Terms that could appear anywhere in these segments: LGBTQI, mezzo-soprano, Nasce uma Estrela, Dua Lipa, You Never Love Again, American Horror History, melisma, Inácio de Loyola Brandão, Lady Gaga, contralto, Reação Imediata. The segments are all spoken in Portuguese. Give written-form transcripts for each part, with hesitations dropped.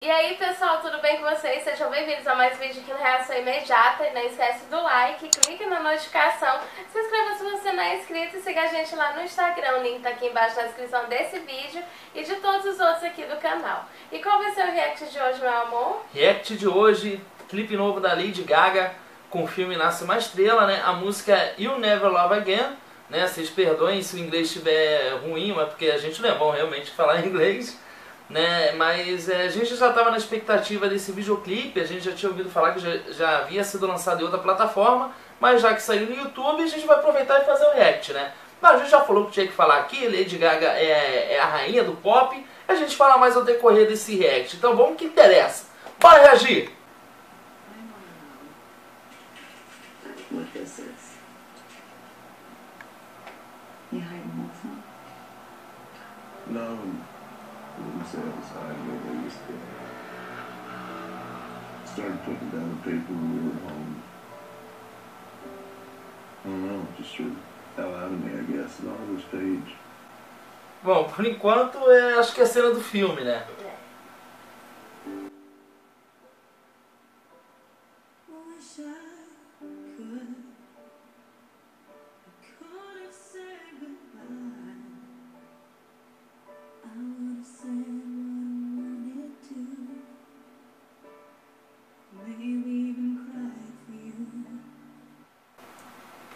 E aí pessoal, tudo bem com vocês? Sejam bem-vindos a mais um vídeo aqui no Reação Imediata. E não esquece do like, clique na notificação, se inscreva se você não é inscrito e siga a gente lá no Instagram. O link tá aqui embaixo na descrição desse vídeo e de todos os outros aqui do canal. E qual vai ser o react de hoje, meu amor? React de hoje, clipe novo da Lady Gaga com o filme Nasce uma Estrela, né? A música é You Never Love Again, né? Vocês perdoem se o inglês estiver ruim, mas porque a gente não é bom realmente falar inglês, né? Mas a gente já estava na expectativa desse videoclipe, a gente já tinha ouvido falar que já havia sido lançado em outra plataforma, mas já que saiu no YouTube, a gente vai aproveitar e fazer o react, né? Mas a gente já falou que tinha que falar aqui, Lady Gaga é a rainha do pop, a gente fala mais ao decorrer desse react, então vamos que interessa. Bora reagir! No. Themselves, I never used to. Started talking down to people when we were home. I don't know, just sure how out of me, I guess, and all on the stage. Bom, por enquanto, acho que é a cena do filme, né?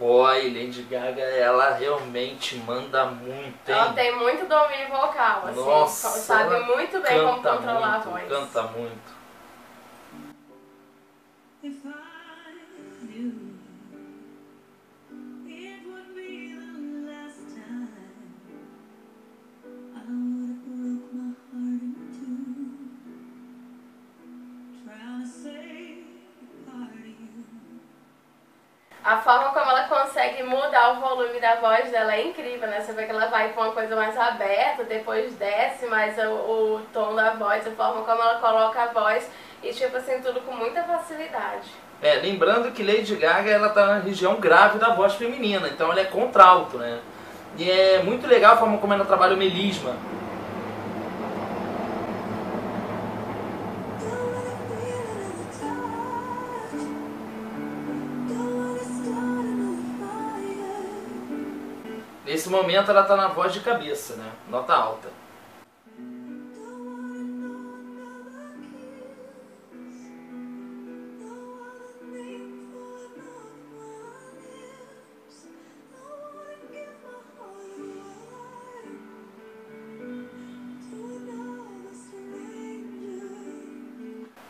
Oi, Lady Gaga, ela realmente manda muito, hein? Ela tem muito domínio vocal, assim. Nossa, sabe muito bem como controlar a voz. Canta muito. A forma como ela consegue mudar o volume da voz dela é incrível, né? Você vê que ela vai com uma coisa mais aberta, depois desce mais o tom da voz, a forma como ela coloca a voz e tipo assim, tudo com muita facilidade. Lembrando que Lady Gaga, ela tá na região grave da voz feminina, então ela é contralto, né? E é muito legal a forma como ela trabalha o melisma. Nesse momento ela tá na voz de cabeça, né? Nota alta.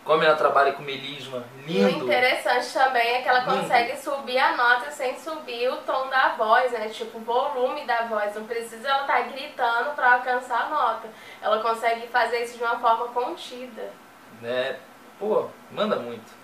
Como ela trabalha com melisma, lindo. E o interessante também é que ela consegue subir a nota sem subir o tom da voz, né? Tipo, o volume da voz. Não precisa ela estar gritando para alcançar a nota. Ela consegue fazer isso de uma forma contida. Né? Pô, manda muito.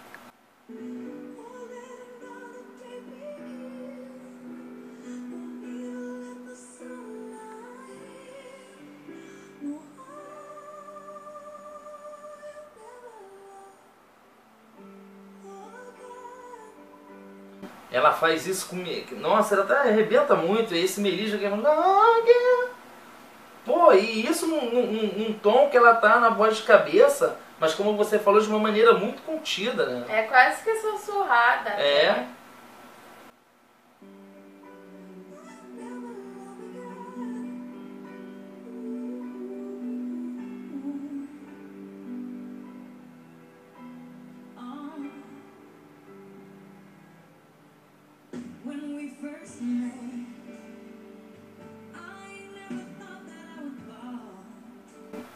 Ela faz isso comigo. Nossa, ela até arrebenta muito. E esse melisma que é... Pô, e isso num tom que ela tá na voz de cabeça, mas como você falou, de uma maneira muito contida, né? É quase que sussurrada. É. Né?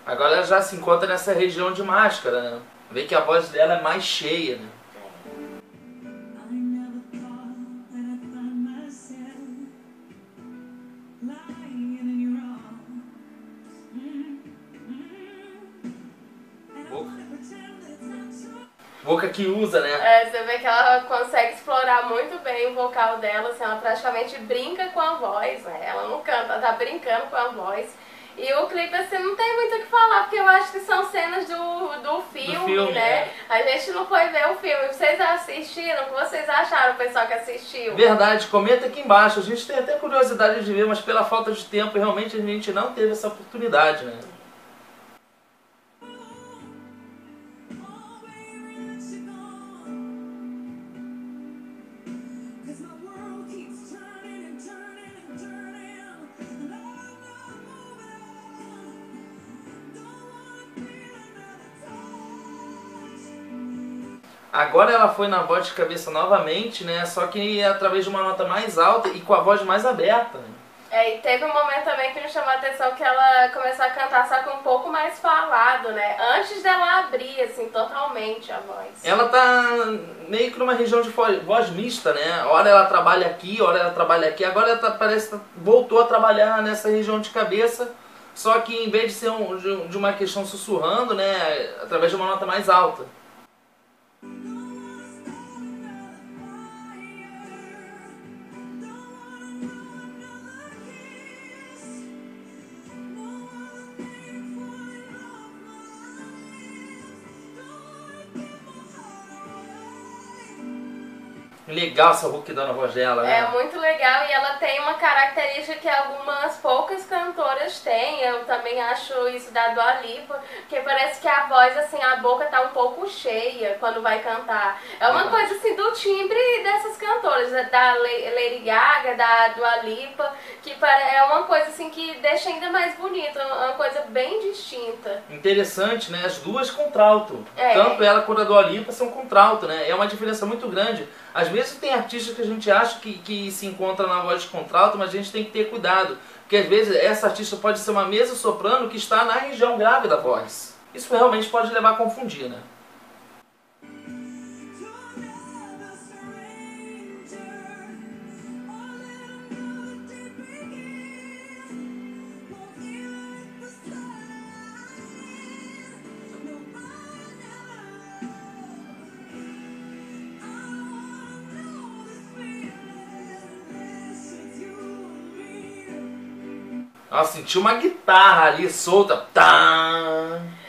Agora ela já se encontra nessa região de máscara, né? Vê que a voz dela é mais cheia, né? Boca que usa, né? É, você vê que ela consegue explorar muito bem o vocal dela, assim, ela praticamente brinca com a voz, né? Ela não canta, ela tá brincando com a voz. E o clipe, assim, não tem muito o que falar, porque eu acho que são cenas do filme, né? A gente não foi ver o filme. Vocês assistiram? O que vocês acharam, o pessoal que assistiu? Verdade, comenta aqui embaixo. A gente tem até curiosidade de ver, mas pela falta de tempo, realmente a gente não teve essa oportunidade, né? Agora ela foi na voz de cabeça novamente, né? Só que através de uma nota mais alta e com a voz mais aberta. É, e teve um momento também que me chamou a atenção que ela começou a cantar só que um pouco mais falado, né? Antes dela abrir, assim, totalmente a voz. Ela tá meio que numa região de voz mista, né? Hora ela trabalha aqui, hora ela trabalha aqui. Agora ela tá, parece que voltou a trabalhar nessa região de cabeça, só que em vez de ser de uma questão sussurrando, né? Através de uma nota mais alta. Legal essa rouquidão na voz dela, né? É muito legal e ela tem uma característica que algumas poucas cantoras têm. Eu também acho isso da Dua Lipa, porque parece que a voz, assim, a boca tá um pouco cheia quando vai cantar. É uma coisa, assim, do timbre dessas cantoras, da Lady Gaga, da Dua Lipa, que é uma coisa, assim, que deixa ainda mais bonito, uma coisa bem distinta. Interessante, né? As duas contralto. É. Tanto ela quanto a Dua Lipa são contralto, né? É uma diferença muito grande. Às vezes tem artistas que a gente acha que se encontra na voz de contralto, mas a gente tem que ter cuidado, porque às vezes essa artista pode ser uma mezzo-soprano que está na região grave da voz. Isso realmente pode levar a confundir, né? Ela sentiu uma guitarra ali solta. Tá.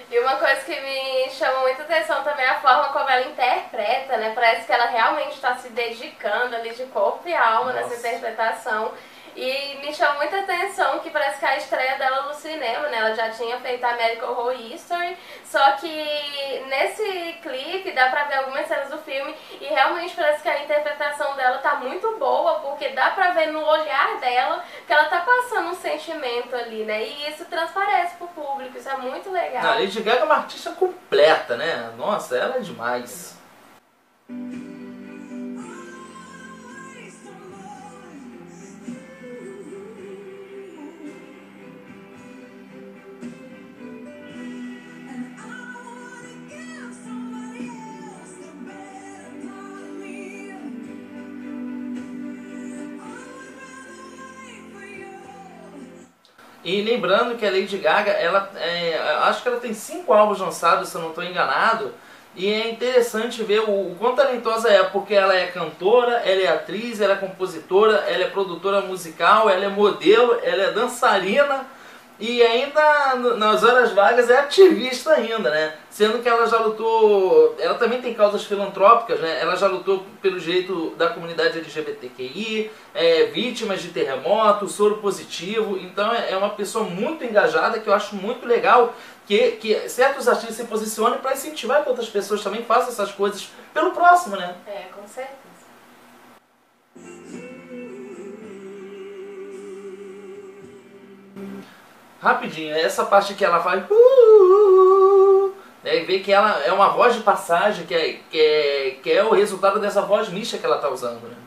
E uma coisa que me chamou muita atenção também é a forma como ela interpreta, né? Parece que ela realmente está se dedicando ali de corpo e alma nessa interpretação. E me chamou muita atenção que parece que a estreia dela no cinema, né? Ela já tinha feito a American Horror History, só que nesse clipe dá pra ver algumas cenas do filme e realmente parece que a interpretação dela tá muito boa, porque dá pra ver no olhar dela que ela tá passando um sentimento ali, né? E isso transparece pro público, isso é muito legal. A Lady Gaga é uma artista completa, né? Nossa, ela é demais. E lembrando que a Lady Gaga, ela acho que ela tem 5 álbuns lançados, se eu não estou enganado. E é interessante ver o quão talentosa é, porque ela é cantora, ela é atriz, ela é compositora, ela é produtora musical, ela é modelo, ela é dançarina. E ainda, nas horas vagas, é ativista ainda, né? Sendo que ela já lutou... Ela também tem causas filantrópicas, né? Ela já lutou pelo direito da comunidade LGBTQI, vítimas de terremoto, soro positivo. Então é uma pessoa muito engajada, que eu acho muito legal que certos artistas se posicionem para incentivar que outras pessoas também façam essas coisas pelo próximo, né? É, com certeza. Rapidinho, essa parte que ela faz, né, vê que ela é uma voz de passagem, que é o resultado dessa voz mista que ela está usando, né?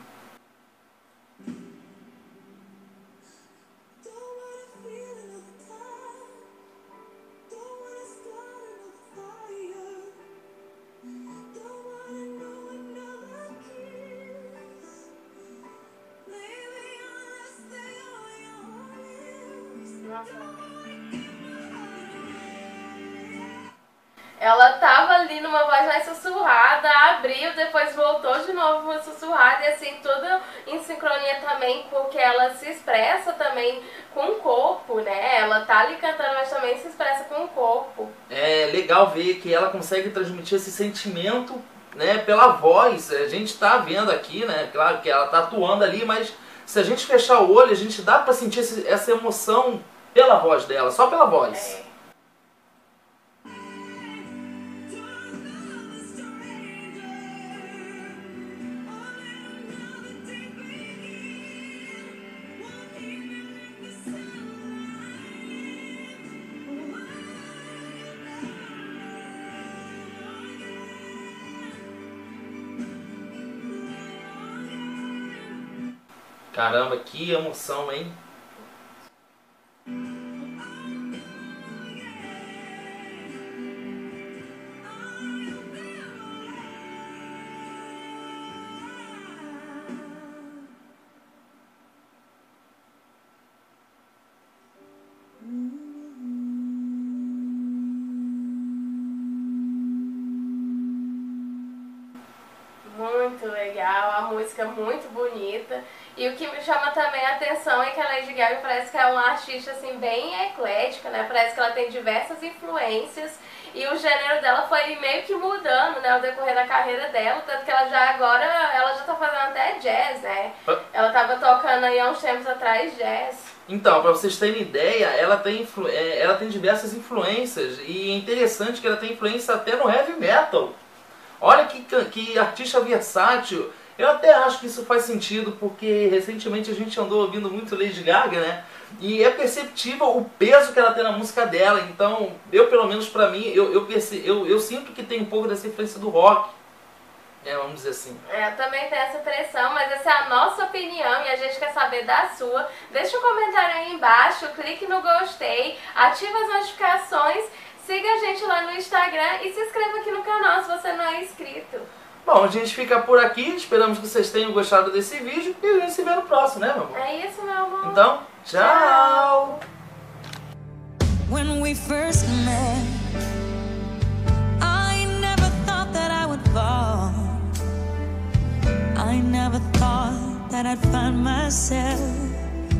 Ela tava ali numa voz mais sussurrada, abriu, depois voltou de novo uma sussurrada e assim, tudo em sincronia também, porque ela se expressa também com o corpo, né? Ela tá ali cantando, mas também se expressa com o corpo. É legal ver que ela consegue transmitir esse sentimento, né, pela voz. A gente tá vendo aqui, né? Claro que ela tá atuando ali, mas se a gente fechar o olho, a gente dá pra sentir essa emoção pela voz dela, só pela voz. É. Caramba, que emoção, hein? Muito legal, a música muito bonita. E o que me chama também a atenção é que a Lady Gaga parece que é uma artista assim, bem eclética, né? Parece que ela tem diversas influências e o gênero dela foi meio que mudando, né, ao decorrer da carreira dela, tanto que ela já agora, ela já tá fazendo até jazz, né? Ela tava tocando aí há uns tempos atrás jazz. Então, pra vocês terem ideia, ela tem diversas influências e é interessante que ela tem influência até no heavy metal. Olha que artista versátil. Eu até acho que isso faz sentido, porque recentemente a gente andou ouvindo muito Lady Gaga, né? E é perceptível o peso que ela tem na música dela. Então, eu pelo menos pra mim, eu sinto que tem um pouco dessa influência do rock. É, vamos dizer assim. É, também tem essa pressão, mas essa é a nossa opinião e a gente quer saber da sua. Deixa um comentário aí embaixo, clique no gostei, ativa as notificações, siga a gente lá no Instagram e se inscreva aqui no canal se você não é inscrito. Bom, a gente fica por aqui, esperamos que vocês tenham gostado desse vídeo e a gente se vê no próximo, né, meu amor? É isso, meu amor. Então, tchau! When we first met, I never thought that I would fall. I never thought that I'd find myself.